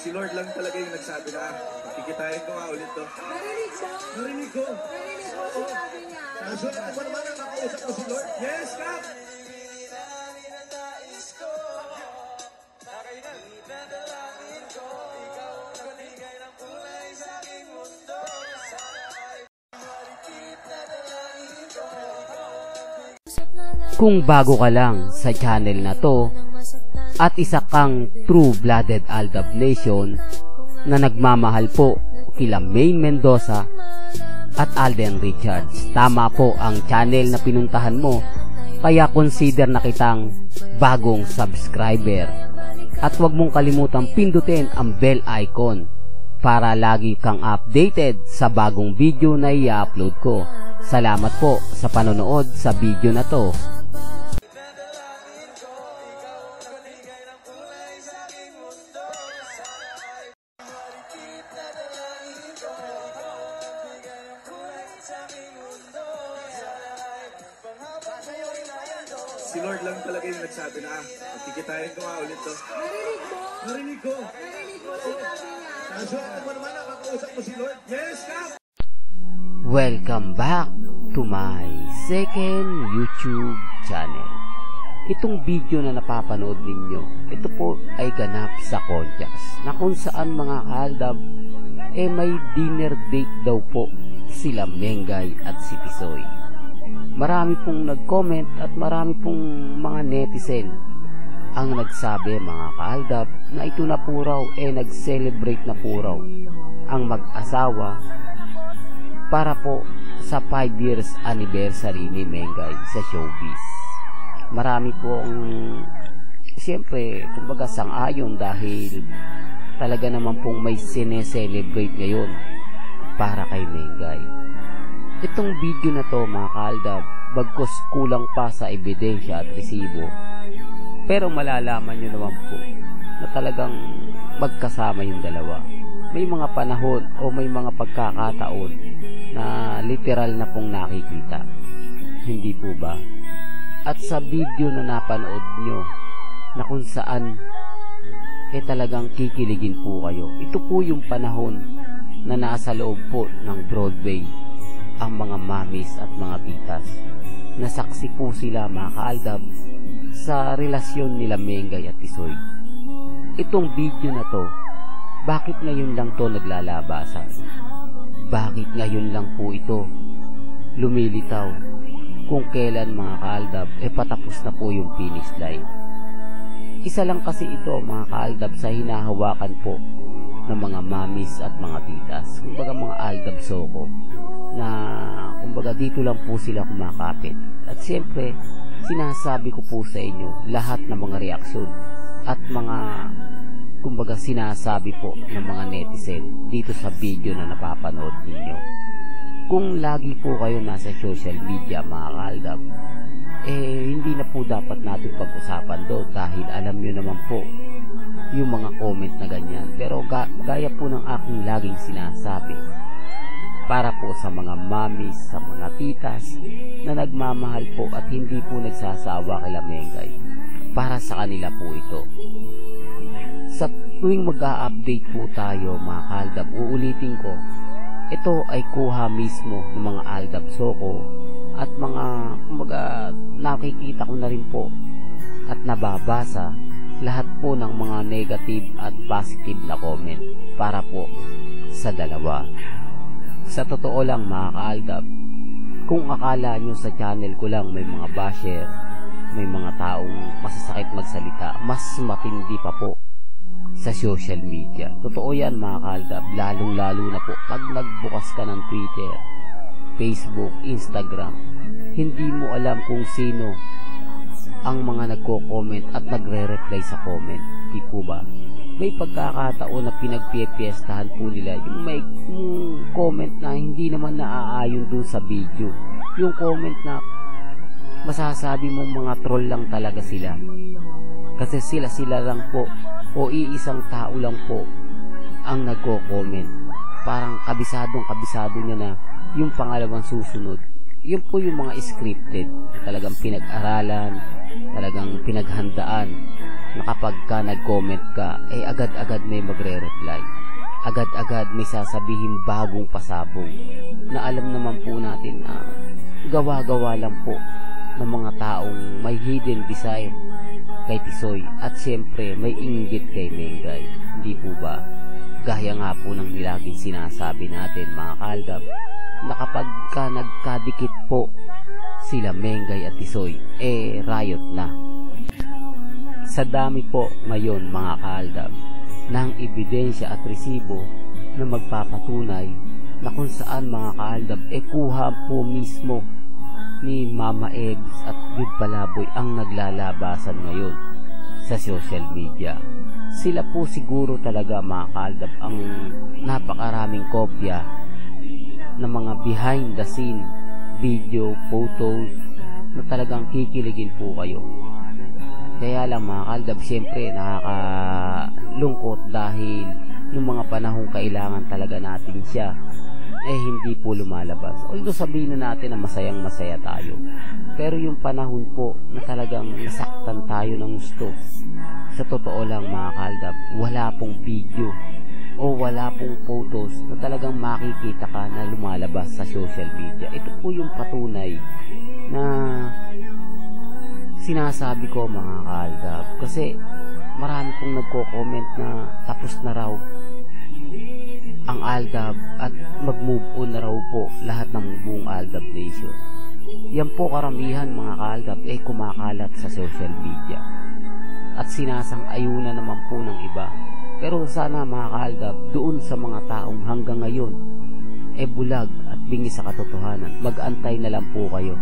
Si Lord lang talaga yung nagsabi na, pagkikitahin ko nga ulit to. Narinig mo? Narinig ko. Narinig mo si sabi niya. Nasulat ako naman ang nakausap ko si Lord. Yes, Kap! Kung bago ka lang sa channel na to at isa kang true-blooded AlDub Nation na nagmamahal po kila Maine Mendoza at Alden Richards, tama po ang channel na pinuntahan mo, kaya consider na kitang bagong subscriber at huwag mong kalimutang pindutin ang bell icon para lagi kang updated sa bagong video na i-upload ko. Salamat po sa panonood sa video na to. Si Lord lang talaga yung nagsabi na, pagkikitahin ko nga ulit to. Narinig mo? Narinig ko. Narinig mo si sabi niya. Nasulat mo naman, nakakausap mo si Lord. Yes, Kap! Welcome back to my second YouTube channel. Itong video na napapanood ninyo, ito po ay ganap sa Concha's, na kung saan mga AlDub, eh may dinner date daw po sila Mengay at si Tisoy. Marami pong nag-comment at marami pong mga netizen ang nagsabi mga AlDub na ito na po raw, eh nag-celebrate na po raw ang mag-asawa para po sa 5 years anniversary ni Mengay sa showbiz. Marami pong siyempre kumbaga sang-ayon dahil talaga naman pong may sine-celebrate ngayon para kay Mengay. Itong video na to mga AlDub, bagkos kulang pa sa ebidensya at resibo, pero malalaman nyo naman po na talagang magkasama yung dalawa. May mga panahon o may mga pagkakataon na literal na pong nakikita, hindi po ba? At sa video na napanood nyo na kung saan eh talagang kikiligin po kayo, ito po yung panahon na nasa loob po ng Broadway ang mga mamis at mga bitas. Nasaksi po sila mga AlDub sa relasyon nila Mengay at Tisoy. Itong video na to, bakit ngayon lang to naglalabasan? Bakit ngayon lang po ito lumilitaw? Kung kailan mga AlDub, eh patapos na po yung finish line. Isa lang kasi ito mga AlDub sa hinahawakan po ng mga mamis at mga titas, kumbaga mga AlDub soko, na kumbaga dito lang po sila kumakapit. At siyempre, sinasabi ko po sa inyo lahat ng mga reaksyon at mga kumbaga sinasabi po ng mga netizen dito sa video na napapanood ninyo. Kung lagi po kayo nasa social media mga AlDub, eh hindi na po dapat natin pag-usapan doon dahil alam nyo naman po yung mga comment na ganyan. Pero gaya po ng aking laging sinasabi, para po sa mga mamis, sa mga titas na nagmamahal po at hindi po nagsasawa kay Mengay, para sa kanila po ito. Sa tuwing mag-a-update po tayo mga AlDub, uulitin ko, ito ay kuha mismo ng mga AlDub soko at mga nakikita ko na rin po at nababasa lahat po ng mga negative at positive na comment para po sa dalawa. Sa totoo lang mga AlDub, kung akala nyo sa channel ko lang may mga basher, may mga taong masasakit magsalita, mas matindi pa po sa social media. Totoo yan mga AlDub, lalong-lalo na po pag nagbukas ka ng Twitter, Facebook, Instagram, hindi mo alam kung sino ang mga nagko-comment at nagre-reply sa comment. Di po ba? May pagkakataon na pinagpipiestahan po nila yung may comment na hindi naman naaayon dun sa video. Yung comment na masasabi mong mga troll lang talaga sila. Kasi sila lang po o iisang tao lang po ang nagko-comment. Parang kabisadong kabisado niya na yung pangalawang susunod yun po yung mga scripted, talagang pinag-aralan, talagang pinaghandaan, na kapag ka nag-comment ka, eh agad-agad may magre-reply, agad-agad may sasabihin bagong pasabog, na alam naman po natin na gawa-gawa lang po ng mga taong may hidden desire kay Tisoy, at siyempre may inggit kay Mengay, hindi po ba? Gaya nga po ng laging sinasabi natin mga kaaldab, na kapag ka nagkadikit po sila Mengay at Tisoy, eh riot na. Sa dami po ngayon mga kaaldab ng ebidensya at resibo na magpapatunay na kung saan mga kaaldab, eh kuha po mismo ni Mama Eds at Big Palaboy ang naglalabasan ngayon sa social media. Sila po siguro talaga mga kaaldab ang napakaraming kopya ng mga behind the scene video, photos na talagang kikiligin po kayo. Kaya lang mga kaaldab, syempre nakakalungkot dahil nung mga panahong kailangan talaga natin siya, eh hindi po lumalabas. Although sabihin na natin na masayang masaya tayo, pero yung panahon po na talagang nasaktan tayo ng gusto, sa totoo lang mga kaaldab, wala pong video o wala pong photos na talagang makikita ka na lumalabas sa social media. Ito po yung patunay na sinasabi ko mga kaaldab, kasi marami pong nagko-comment na tapos na raw ang AlDub at mag-move on na raw po lahat ng buong AlDub Nation. Yan po karamihan mga kaaldab ay kumakalat sa social media at sinasang-ayuna naman po ng iba. Pero sana mga kaaldab, doon sa mga taong hanggang ngayon e bulag at bingi sa katotohanan, mag-antay na lang po kayo.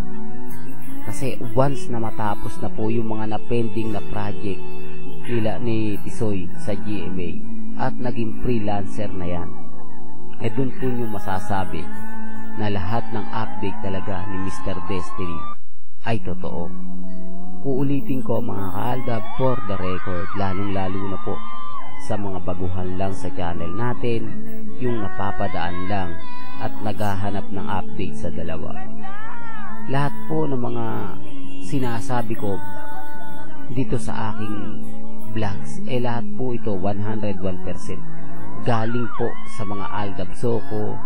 Kasi once na matapos na po yung mga na-pending na project nila ni Tisoy sa GMA at naging freelancer na yan, e doon po yung masasabi na lahat ng update talaga ni Mr. Destiny ay totoo. Uulitin ko mga kaaldab for the record, lalong-lalo na po sa mga baguhan lang sa channel natin, yung napapadaan lang at naghahanap ng update sa dalawa. Lahat po ng mga sinasabi ko dito sa aking vlogs, eh lahat po ito 101% galing po sa mga AlDub Soko,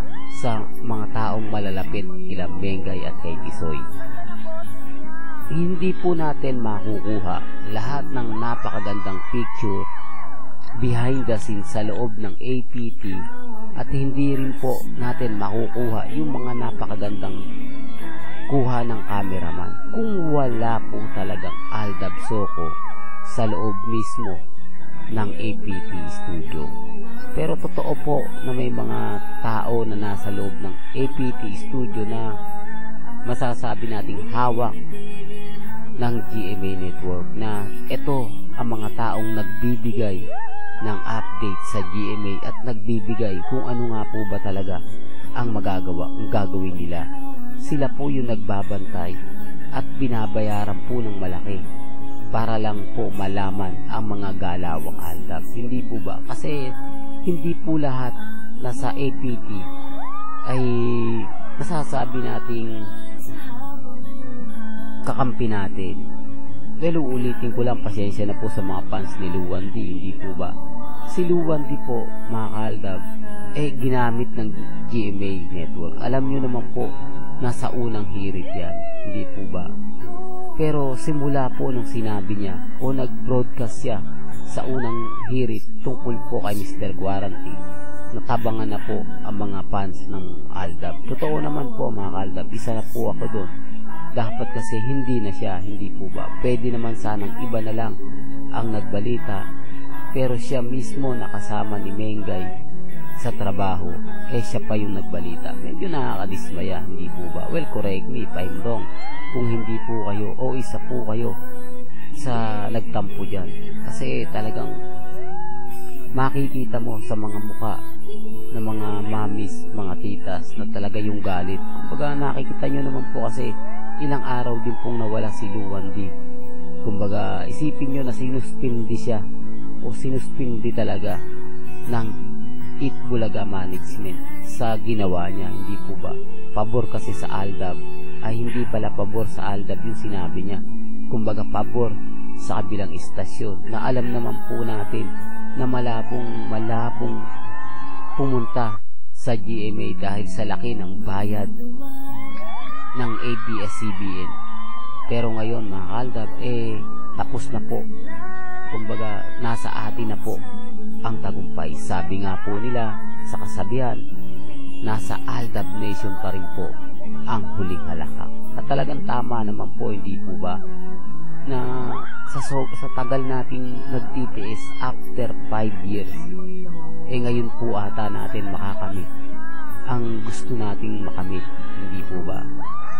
sa mga taong malalapit kila Mengay at kay Tisoy. Hindi po natin makukuha lahat ng napakagandang picture behind the scenes sa loob ng APT, at hindi rin po natin makukuha yung mga napakagandang kuha ng cameraman kung wala po talagang AlDub Soko sa loob mismo ng APT studio. Pero totoo po na may mga tao na nasa loob ng APT studio na masasabi nating hawak ng GMA network, na ito ang mga taong nagbibigay ng update sa GMA at nagbibigay kung ano nga po ba talaga ang gagawin nila. Sila po yung nagbabantay at binabayaran po ng malaki para lang po malaman ang mga galawang AlDub. Hindi po ba? Kasi hindi po lahat na sa APT ay nasasabi nating kakampi natin. Well, uulitin ko lang, pasensya na po sa mga fans ni Luwandi, hindi po ba? Si Luwandi po, mga kaaldab, eh ginamit ng GMA network. Alam nyo naman po, nasa unang hirit yan, hindi po ba? Pero simula po nung sinabi niya o nag-broadcast siya sa unang hirit tungkol po kay Mr. Quarantine, natabangan na po ang mga fans ng AlDub. Totoo naman po mga kaaldab, isa na po ako doon. Dapat kasi hindi na siya, hindi po ba? Pwede naman sanang iba na lang ang nagbalita, pero siya mismo nakasama ni Mengay sa trabaho, eh siya pa yung nagbalita. Medyo nakakadismaya, hindi po ba? Well, correct me if I'm wrong kung hindi po kayo o isa po kayo sa nagtampo dyan. Kasi talagang makikita mo sa mga mukha ng mga mamis, mga titas na talaga yung galit. Kumbaga nakikita nyo naman po, kasi ilang araw din pong nawala si Luwandi. Kumbaga isipin nyo na sinuspindi siya o sinuspindi talaga ng Eat Bulaga Management sa ginawa niya, hindi po ba? Pabor kasi sa AlDub. Ay hindi pala pabor sa AlDub yung sinabi niya. Kumbaga pabor sa kabilang istasyon na alam naman po natin na malabong pumunta sa GMA dahil sa laki ng bayad ng ABS-CBN. Pero ngayon mga AlDub, tapos na po. Kumbaga, nasa atin na po ang tagumpay. Sabi nga po nila sa kasabihan, nasa AlDub Nation pa rin po ang huling halakak. At talagang tama naman po, hindi po ba, na sa tagal nating nag-TTS after 5 years, ngayon po ata natin makakamit ang gusto nating makamit. Hindi po ba?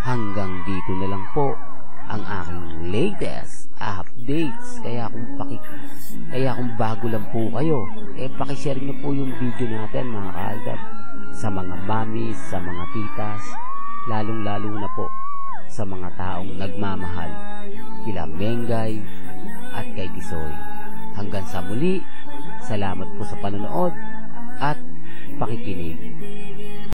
Hanggang dito na lang po ang aking latest updates. Kaya kung bago lang po kayo, pakishare nyo po yung video natin mga ka-AlDub sa mga mommies, sa mga titas, lalong-lalo na po sa mga taong nagmamahal kila Mengay at kay Disoy. Hanggang sa muli, salamat po sa panonood at pakikinig.